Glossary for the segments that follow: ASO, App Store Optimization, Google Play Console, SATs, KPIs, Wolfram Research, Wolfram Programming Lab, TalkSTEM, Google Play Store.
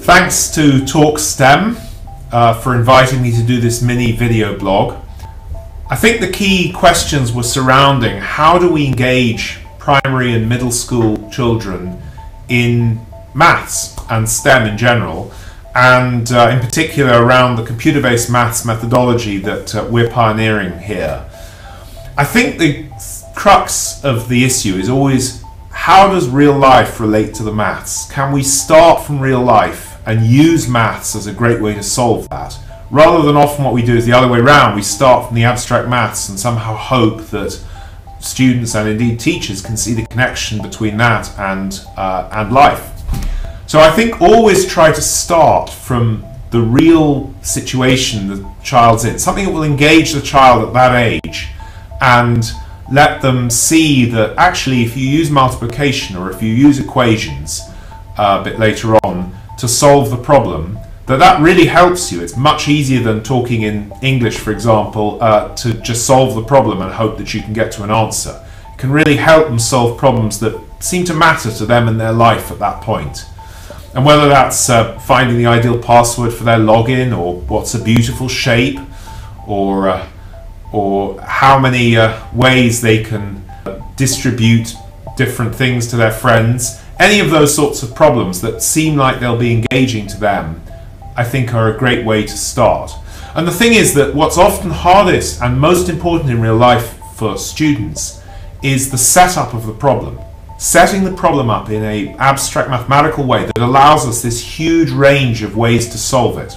Thanks to TalkSTEM for inviting me to do this mini video blog. I think the key questions were surrounding how do we engage primary and middle school children in maths and STEM in general, and in particular around the computer-based maths methodology that we're pioneering here. I think the crux of the issue is always how does real life relate to the maths? Can we start from real life and use maths as a great way to solve that, rather than often what we do is the other way around? We start from the abstract maths and somehow hope that students and indeed teachers can see the connection between that and life. So I think always try to start from the real situation the child's in, something that will engage the child at that age and let them see that actually if you use multiplication or if you use equations a bit later on to solve the problem, that really helps you. It's much easier than talking in English, for example, to just solve the problem and hope that you can get to an answer. It can really help them solve problems that seem to matter to them in their life at that point. And whether that's finding the ideal password for their login, or what's a beautiful shape, or how many ways they can distribute different things to their friends, any of those sorts of problems that seem like they'll be engaging to them, I think are a great way to start. And the thing is that what's often hardest and most important in real life for students is the setup of the problem. Setting the problem up in an abstract mathematical way that allows us this huge range of ways to solve it.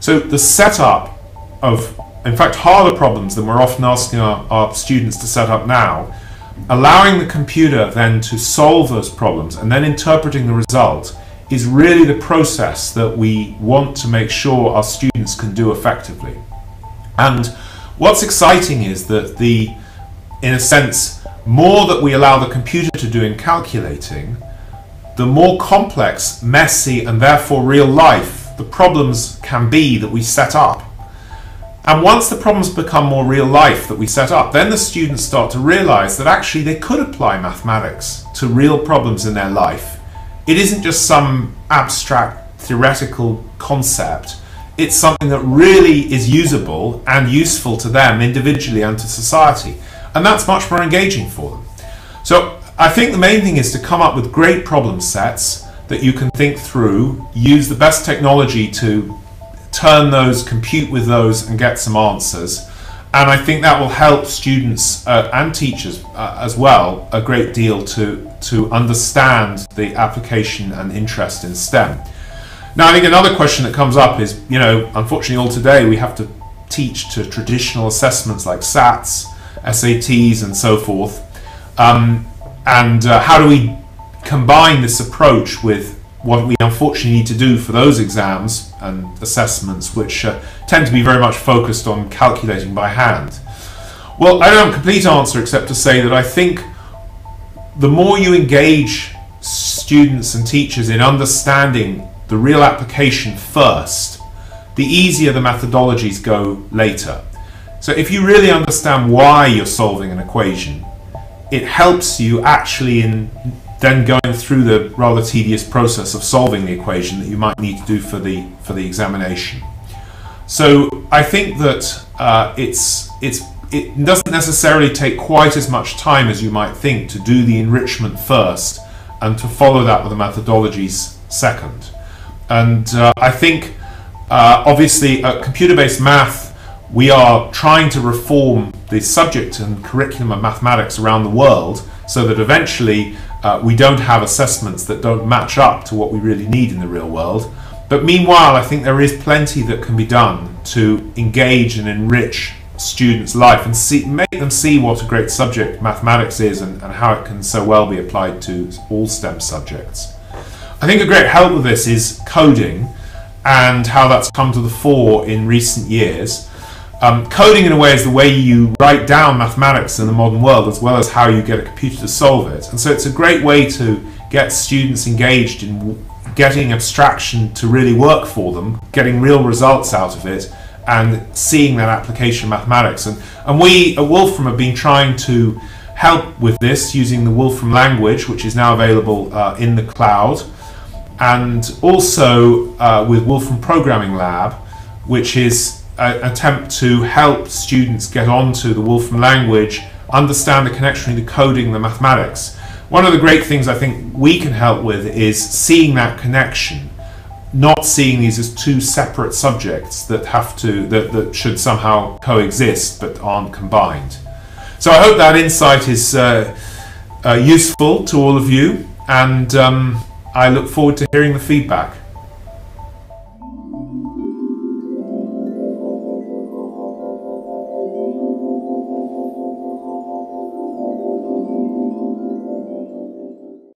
So the setup of, in fact, harder problems than we're often asking our students to set up now, allowing the computer then to solve those problems and then interpreting the result is really the process that we want to make sure our students can do effectively. And what's exciting is that in a sense, more that we allow the computer to do in calculating, the more complex, messy, and therefore real life the problems can be that we set up. And once the problems become more real life that we set up, then the students start to realize that actually they could apply mathematics to real problems in their life. It isn't just some abstract theoretical concept. It's something that really is usable and useful to them individually and to society. And that's much more engaging for them. So I think the main thing is to come up with great problem sets that you can think through, use the best technology to turn those, compute with those, and get some answers. And I think that will help students and teachers as well a great deal to understand the application and interest in STEM. Now, I think another question that comes up is, you know, unfortunately all today we have to teach to traditional assessments like SATs, SATs, and so forth. How do we combine this approach with what we unfortunately need to do for those exams and assessments, which tend to be very much focused on calculating by hand? Well, I don't have a complete answer except to say that I think the more you engage students and teachers in understanding the real application first, the easier the methodologies go later. So if you really understand why you're solving an equation, it helps you actually in then going through the rather tedious process of solving the equation that you might need to do for the examination. So I think that it doesn't necessarily take quite as much time as you might think to do the enrichment first and to follow that with the methodologies second. And I think obviously at computer-based math we are trying to reform the subject and curriculum of mathematics around the world so that eventually we don't have assessments that don't match up to what we really need in the real world. But meanwhile, I think there is plenty that can be done to engage and enrich students' life and make them see what a great subject mathematics is and how it can so well be applied to all STEM subjects. I think a great help with this is coding and how that's come to the fore in recent years. Coding in a way is the way you write down mathematics in the modern world as well as how you get a computer to solve it. And so it's a great way to get students engaged in getting abstraction to really work for them, getting real results out of it and seeing that application of mathematics. And we at Wolfram have been trying to help with this using the Wolfram language, which is now available in the cloud, and also with Wolfram Programming Lab, which is an attempt to help students get onto the Wolfram language, understand the connection between the coding and the mathematics. One of the great things I think we can help with is seeing that connection, not seeing these as two separate subjects that have to, that should somehow coexist but aren't combined. So I hope that insight is useful to all of you, and I look forward to hearing the feedback.